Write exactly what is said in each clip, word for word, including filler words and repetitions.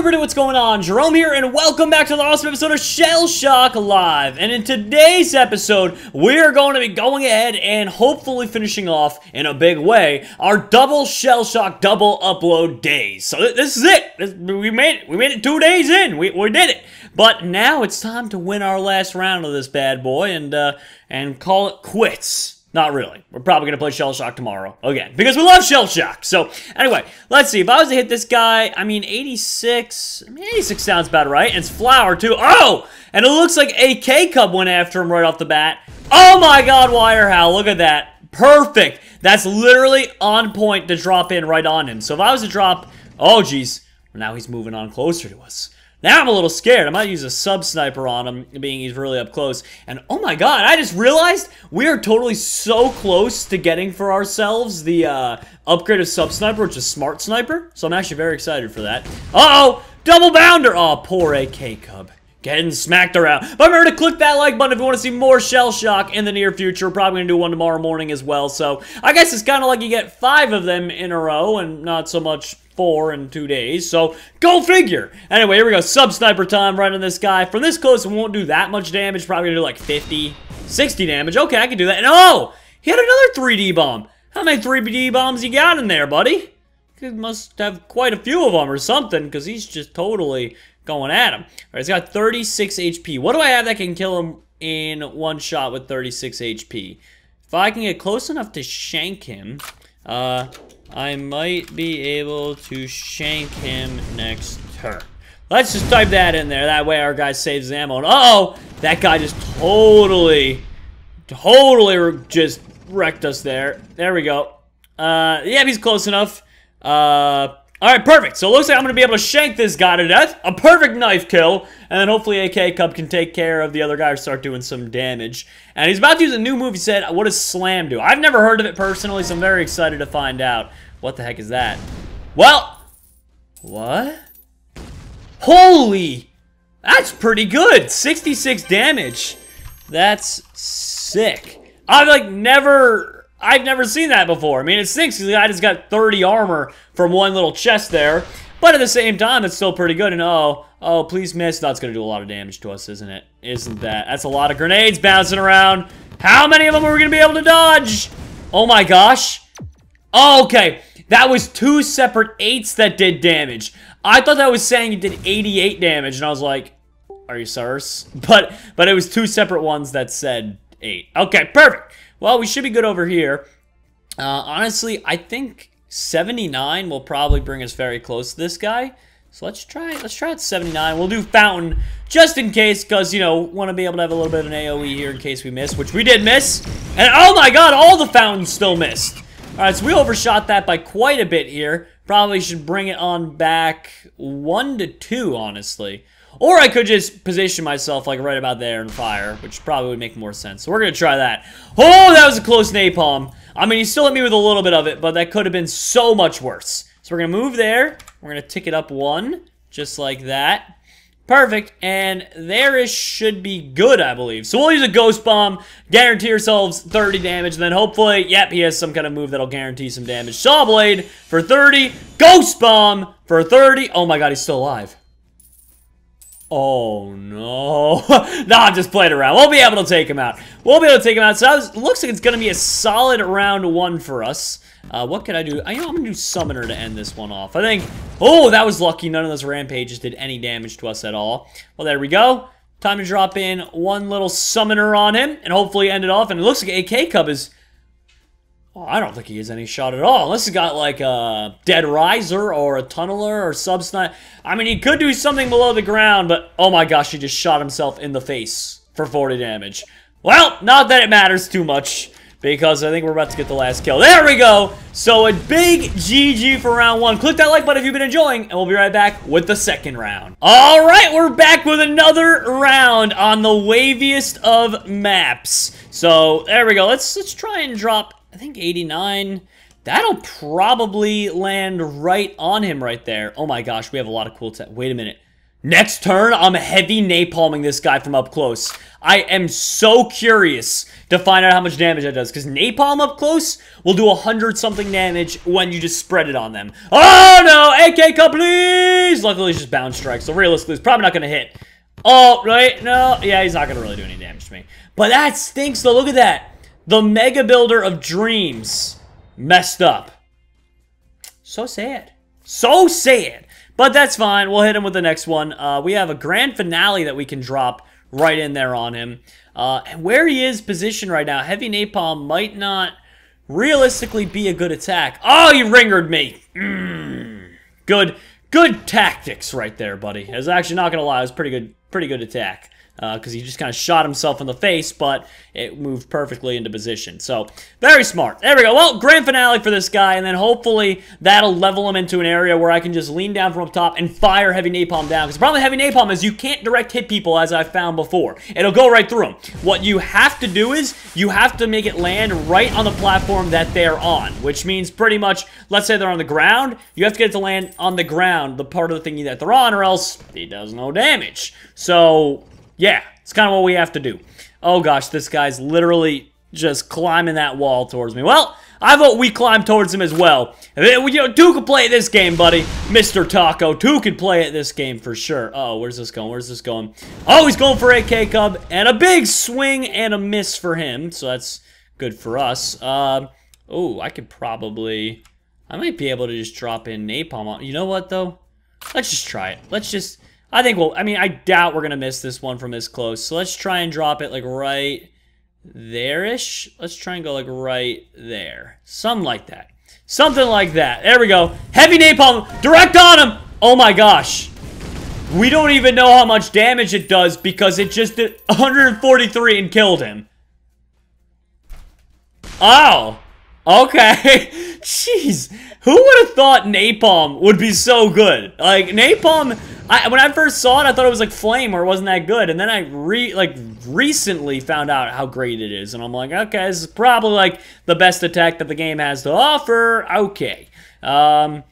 everybody, what's going on? Jerome here, and welcome back to the awesome episode of Shellshock Live. And in today's episode, we are going to be going ahead and hopefully finishing off, in a big way, our double Shellshock double upload days. So th this is it. This, we made it. We made it two days in. We, we did it. But now it's time to win our last round of this bad boy and, uh, and call it quits. Not really. We're probably going to play Shellshock tomorrow again, because we love Shellshock. So, anyway, let's see. If I was to hit this guy, I mean, eighty-six. I mean, eighty-six sounds about right. And it's Flower, too. Oh! And it looks like A K Cub went after him right off the bat. Oh, my God, Wire Howl. Look at that. Perfect. That's literally on point to drop in right on him. So, if I was to drop... Oh, geez. Now he's moving on closer to us. Now I'm a little scared. I might use a sub-sniper on him, being he's really up close. And oh my god, I just realized we are totally so close to getting for ourselves the uh, upgrade of sub-sniper, which is smart sniper. So I'm actually very excited for that. Uh-oh! Double bounder! Oh, poor A K Cub. Getting smacked around. But remember to click that like button if you want to see more Shellshock in the near future. We're probably going to do one tomorrow morning as well. So I guess it's kind of like you get five of them in a row and not so much... four in two days, so go figure. Anyway, here we go. Sub-sniper time right on this guy. From this close, we won't do that much damage. Probably gonna do like fifty, sixty damage. Okay, I can do that. And oh! He had another three D bomb. How many three D bombs you got in there, buddy? He must have quite a few of them or something, because he's just totally going at him. All right, he's got thirty-six H P. What do I have that can kill him in one shot with thirty-six H P? If I can get close enough to shank him, uh... I might be able to shank him next turn. Let's just type that in there. That way our guy saves his ammo. And uh-oh! That guy just totally, totally just wrecked us there. There we go. Uh, yeah, he's close enough. Uh, alright, perfect. So it looks like I'm going to be able to shank this guy to death. A perfect knife kill. And then hopefully A K Cub can take care of the other guy or start doing some damage. And he's about to use a new move. He said, what does slam do? I've never heard of it personally, so I'm very excited to find out. What the heck is that? Well, what? Holy, that's pretty good. sixty-six damage. That's sick. I've like never, I've never seen that before. I mean, it stinks because I just got thirty armor from one little chest there. But at the same time, it's still pretty good. And oh, oh, please miss. That's going to do a lot of damage to us, isn't it? Isn't that? That's a lot of grenades bouncing around. How many of them are we going to be able to dodge? Oh my gosh. Oh, okay. That was two separate eights that did damage. I thought that was saying it did eighty-eight damage, and I was like, are you serious? But but it was two separate ones that said eight. Okay, perfect. Well, we should be good over here. Uh, honestly, I think seventy-nine will probably bring us very close to this guy. So let's try it. Let's try it seventy-nine. We'll do Fountain just in case, because, you know, want to be able to have a little bit of an AoE here in case we miss, which we did miss. And oh my god, all the Fountains still missed. Alright, so we overshot that by quite a bit here. Probably should bring it on back one to two, honestly. Or I could just position myself like right about there and fire, which probably would make more sense. So we're going to try that. Oh, that was a close napalm. I mean, he still hit me with a little bit of it, but that could have been so much worse. So we're going to move there. We're going to tick it up one, just like that. Perfect, and there is should be good, I believe. So we'll use a Ghost Bomb, guarantee yourselves thirty damage, and then hopefully, yep, he has some kind of move that'll guarantee some damage. Saw Blade for thirty, Ghost Bomb for thirty. Oh my god, he's still alive. Oh no. Nah, I'm just playing around. We'll be able to take him out. We'll be able to take him out. So that was, looks like it's going to be a solid round one for us. Uh, what could I do? I know I'm going to do Summoner to end this one off. I think, oh, that was lucky. None of those rampages did any damage to us at all. Well, there we go. Time to drop in one little Summoner on him and hopefully end it off. And it looks like A K Cub is, oh, I don't think he has any shot at all. Unless he's got like a Dead Riser or a Tunneler or Sub-Snipe. I mean, he could do something below the ground, but oh my gosh, he just shot himself in the face for forty damage. Well, not that it matters too much, because I think we're about to get the last kill. There we go! So a big G G for round one. Click that like button if you've been enjoying, and we'll be right back with the second round. Alright, we're back with another round on the waviest of maps. So, there we go. Let's, let's try and drop, I think, eighty-nine. That'll probably land right on him right there. Oh my gosh, we have a lot of cool tech. Wait a minute. Next turn, I'm heavy napalming this guy from up close. I am so curious to find out how much damage that does, because napalm up close will do one hundred something damage when you just spread it on them. Oh, no! A K Cub, please! Luckily, it's just bound strike, so realistically, it's probably not going to hit. Oh, right? No. Yeah, he's not going to really do any damage to me. But that stinks, though. Look at that. The Mega Builder of Dreams messed up. So sad. So sad. But that's fine. We'll hit him with the next one. Uh, we have a grand finale that we can drop right in there on him. Uh, and where he is positioned right now, heavy napalm might not realistically be a good attack. Oh, you ringered me. Mm. Good, good tactics right there, buddy. I was actually not gonna lie. It was pretty good, pretty good attack. Because uh, he just kind of shot himself in the face, but it moved perfectly into position. So, very smart. There we go. Well, grand finale for this guy, and then hopefully that'll level him into an area where I can just lean down from up top and fire heavy napalm down. Because the problem with heavy napalm is you can't direct hit people, as I've found before. It'll go right through them. What you have to do is you have to make it land right on the platform that they're on, which means pretty much, let's say they're on the ground, you have to get it to land on the ground, the part of the thingy that they're on, or else it does no damage. So... yeah, it's kind of what we have to do. Oh gosh, this guy's literally just climbing that wall towards me. Well, I vote we climb towards him as well. You know, two can play this game, buddy. Mister Taco, two can play at this game for sure. Uh oh, where's this going? Where's this going? Oh, he's going for A K Cub, and a big swing and a miss for him. So that's good for us. Uh, oh, I could probably, I might be able to just drop in napalm on. You know what though? Let's just try it. Let's just. I think we'll, I mean, I doubt we're going to miss this one from this close. So let's try and drop it like right there-ish. Let's try and go like right there. Something like that. Something like that. There we go. Heavy napalm. Direct on him. Oh my gosh. We don't even know how much damage it does because it just did one hundred forty-three and killed him. Oh. Okay. Jeez. Who would have thought napalm would be so good? Like, napalm... I, when I first saw it, I thought it was like flame or it wasn't that good. And then I re like recently found out how great it is. And I'm like, okay, this is probably like the best attack that the game has to offer. Okay. Um,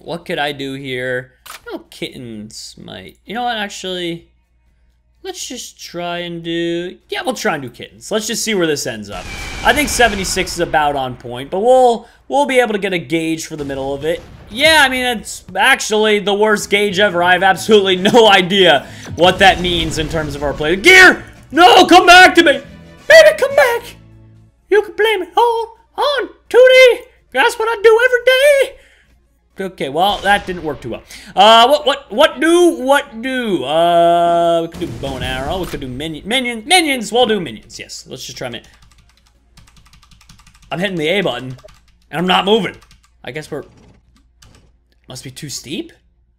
what could I do here? Oh, kittens might. You know what, actually, let's just try and do... yeah, we'll try and do kittens. Let's just see where this ends up. I think seventy-six is about on point, but we'll we'll be able to get a gauge for the middle of it. Yeah, I mean, it's actually the worst gauge ever. I have absolutely no idea what that means in terms of our play. Gear! No, come back to me! Baby, come back! You can blame it all on Tewtiy. That's what I do every day. Okay, well, that didn't work too well. Uh, what, what, what do, what do? Uh, we could do bow and arrow. We could do minions, minions, minions. We'll do minions, yes. Let's just try minions. I'm hitting the A button, and I'm not moving. I guess we're... must be too steep.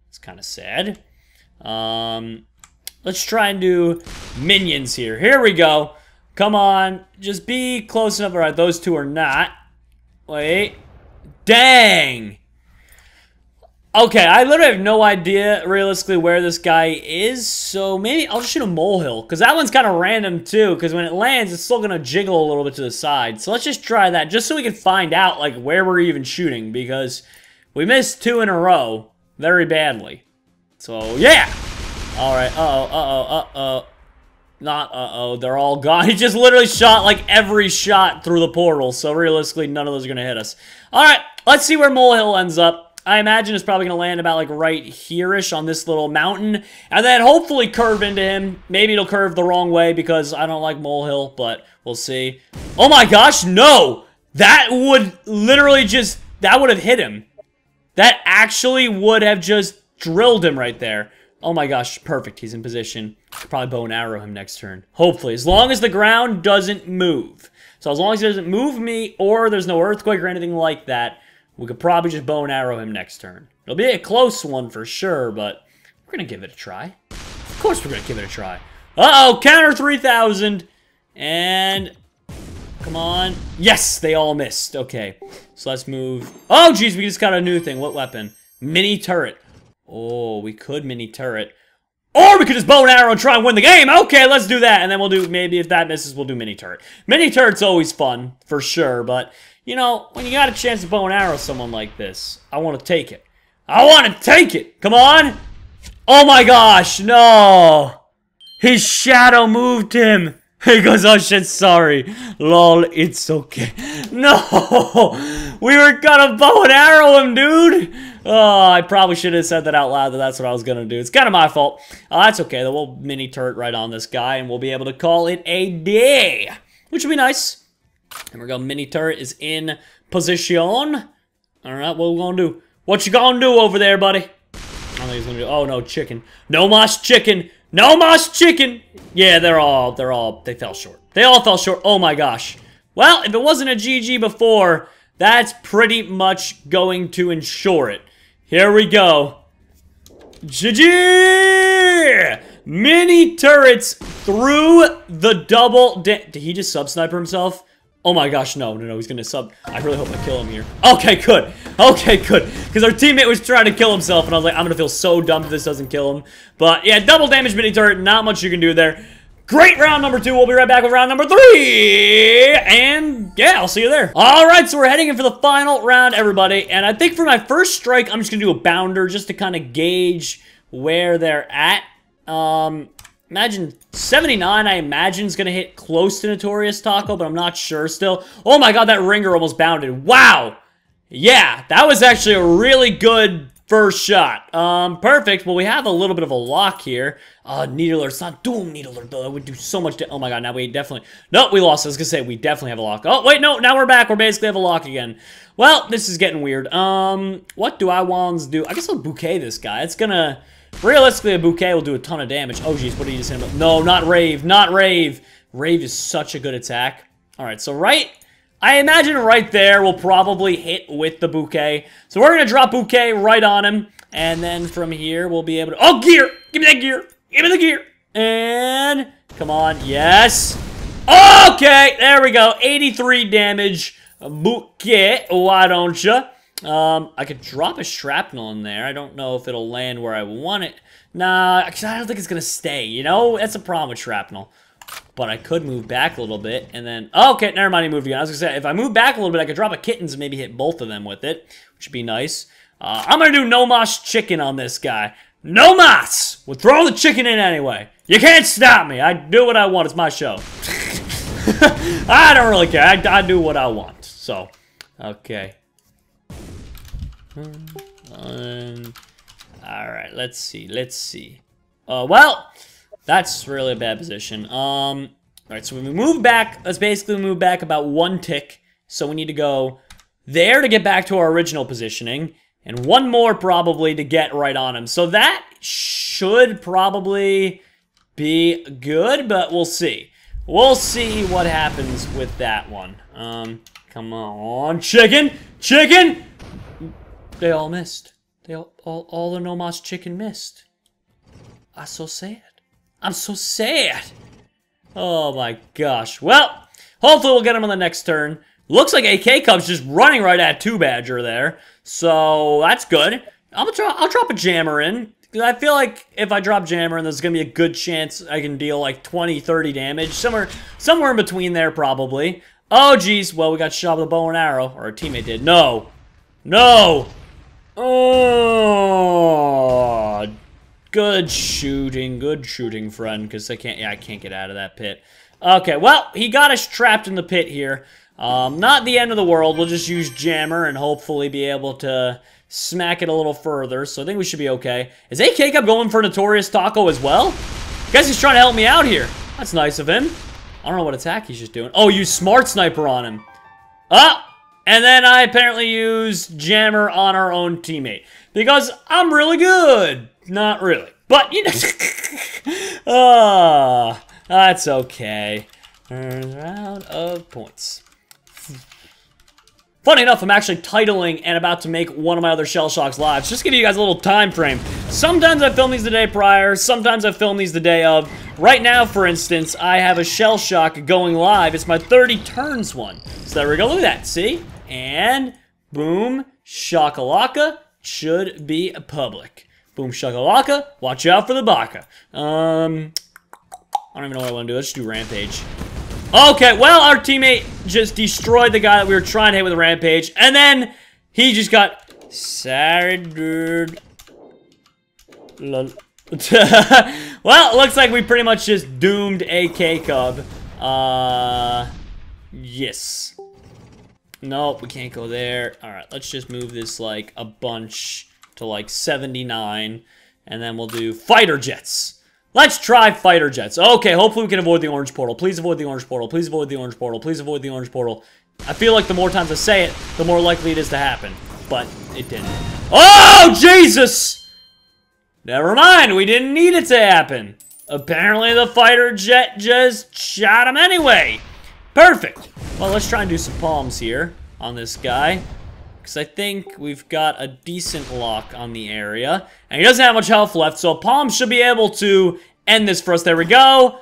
It's kind of sad. Um, let's try and do minions here. Here we go. Come on. Just be close enough. All right, those two are not. Wait. Dang. Okay, I literally have no idea realistically where this guy is, so maybe I'll just shoot a molehill, because that one's kind of random too, because when it lands, it's still going to jiggle a little bit to the side. So let's just try that, just so we can find out like where we're even shooting, because... we missed two in a row very badly. So, yeah! Alright, uh-oh, uh-oh, uh-oh. Not uh-oh, they're all gone. He just literally shot, like, every shot through the portal. So, realistically, none of those are going to hit us. Alright, let's see where Molehill ends up. I imagine it's probably going to land about, like, right here-ish on this little mountain. And then hopefully curve into him. Maybe it'll curve the wrong way because I don't like Molehill, but we'll see. Oh my gosh, no! That would literally just... that would have hit him. That actually would have just drilled him right there. Oh my gosh, perfect. He's in position. Could probably bow and arrow him next turn. Hopefully, as long as the ground doesn't move. So as long as he doesn't move me or there's no earthquake or anything like that, we could probably just bow and arrow him next turn. It'll be a close one for sure, but we're going to give it a try. Of course we're going to give it a try. Uh-oh, counter three thousand. And... come on. Yes, they all missed. Okay, so let's move. Oh, geez, we just got a new thing. What weapon? Mini turret. Oh, we could mini turret. Or we could just bow and arrow and try and win the game. Okay, let's do that. And then we'll do, maybe if that misses, we'll do mini turret. Mini turret's always fun, for sure. But, you know, when you got a chance to bow and arrow someone like this, I want to take it. I want to take it. Come on. Oh my gosh, no! His shadow moved him! He goes, oh shit, sorry. Lol, it's okay. No! We were gonna bow and arrow him, dude! Oh, I probably should have said that out loud, that that's what I was gonna do. It's kind of my fault. Uh, that's okay, though. We'll mini turret right on this guy, and we'll be able to call it a day! Which would be nice. And we're gonna mini turret is in position. Alright, what we gonna do? What you gonna do over there, buddy? I think he's gonna do. Oh no, chicken! No mas chicken! No mas chicken! Yeah, they're all, they're all, they fell short. They all fell short. Oh my gosh! Well, if it wasn't a G G before, that's pretty much going to ensure it. Here we go. G G! Mini turrets through the double. Did he just sub sniper himself? Oh my gosh, no, no, no, he's gonna sub. I really hope I kill him here. Okay, good. Okay, good. Because our teammate was trying to kill himself, and I was like, I'm gonna feel so dumb if this doesn't kill him. But yeah, double damage mini turret, not much you can do there. Great round number two. We'll be right back with round number three. And yeah, I'll see you there. All right, so we're heading in for the final round, everybody. And I think for my first strike, I'm just gonna do a bounder just to kind of gauge where they're at. Um... Imagine seventy-nine, I imagine, is going to hit close to Notorious Taco, but I'm not sure still. Oh my god, that ringer almost bounded. Wow! Yeah, that was actually a really good first shot. Um, perfect. Well, we have a little bit of a lock here. Uh, Needler. It's not Doom Needler, though. That would do so much to... Oh my god, now we definitely... No, we lost. I was going to say, we definitely have a lock. Oh, wait, no, now we're back. We're basically have a lock again. Well, this is getting weird. Um, what do I want to do? I guess I'll bouquet this guy. It's going to... Realistically, a bouquet will do a ton of damage. Oh, jeez, what did he just hit him with? No, not Rave. Not Rave. Rave is such a good attack. All right, so right... I imagine right there will probably hit with the bouquet. So we're going to drop bouquet right on him. And then from here, we'll be able to... Oh, gear! Give me that gear! Give me the gear! And... Come on. Yes! Okay! There we go. eighty-three damage. Bouquet. Why don't ya? Um, I could drop a shrapnel in there. I don't know if it'll land where I want it. Nah, I don't think it's going to stay, you know? That's a problem with shrapnel. But I could move back a little bit, and then... Oh, okay, never mind, he moved again. I was going to say, if I move back a little bit, I could drop a kittens and maybe hit both of them with it, which would be nice. Uh, I'm going to do no mas chicken on this guy. No mas! We'll throw the chicken in anyway. You can't stop me. I do what I want. It's my show. I don't really care. I, I do what I want, so... Okay. Um, Alright, let's see, let's see. Uh, well, that's really a bad position. Um, Alright, so when we move back, let's basically move back about one tick. So we need to go there to get back to our original positioning. And one more probably to get right on him. So that should probably be good, but we'll see. We'll see what happens with that one. Um, come on, chicken! Chicken! They all missed. They all, all, all the no mas chicken missed. I'm so sad. I'm so sad. Oh my gosh. Well, hopefully we'll get him on the next turn. Looks like A K Cub's just running right at Two Badger there. So that's good. I'll try, I'll drop a jammer in. I feel like if I drop jammer in, there's gonna be a good chance I can deal like twenty, thirty damage. Somewhere, somewhere in between there probably. Oh geez. Well, we got shot with a bow and arrow, or our teammate did. No. No. Oh, good shooting, good shooting, friend. Because I can't, yeah, I can't get out of that pit. Okay, well, he got us trapped in the pit here. Um, not the end of the world. We'll just use jammer and hopefully be able to smack it a little further. So I think we should be okay. Is A K Cub going for Notorious Taco as well? Guess he's trying to help me out here. That's nice of him. I don't know what attack he's just doing. Oh, use Smart Sniper on him. Ah. And then I apparently used jammer on our own teammate. Because I'm really good. Not really. But, you know. Oh, that's okay. Round of points. Funny enough, I'm actually titling and about to make one of my other Shellshocks Live. Just to give you guys a little time frame. Sometimes I film these the day prior. Sometimes I film these the day of. Right now, for instance, I have a Shellshock going live. It's my thirty turns one. So there we go. Look at that. See? And boom, shakalaka should be public. Boom, shakalaka. Watch out for the baka. Um, I don't even know what I want to do. Let's just do Rampage. Okay, well, our teammate just destroyed the guy that we were trying to hit with a Rampage. And then he just got... Sorry, dude. Lol. Well, looks like we pretty much just doomed A K Cub. Uh, yes. Nope, we can't go there. Alright, let's just move this, like, a bunch to, like, seventy-nine. And then we'll do fighter jets. Let's try fighter jets. Okay, hopefully we can avoid the orange portal. Please avoid the orange portal. Please avoid the orange portal. Please avoid the orange portal. I feel like the more times I say it, the more likely it is to happen. But it didn't. Oh, Jesus! Never mind, we didn't need it to happen. Apparently the fighter jet just shot him anyway. Perfect. Well, let's try and do some palms here on this guy, because I think we've got a decent lock on the area. And he doesn't have much health left, so palms should be able to end this for us. There we go.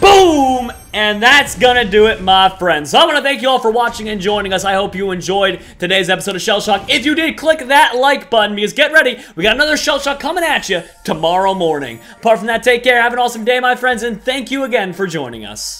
Boom! And that's gonna do it, my friends. So I want to thank you all for watching and joining us. I hope you enjoyed today's episode of Shellshock. If you did, click that like button, because get ready, we got another Shellshock coming at you tomorrow morning. Apart from that, take care, have an awesome day, my friends, and thank you again for joining us.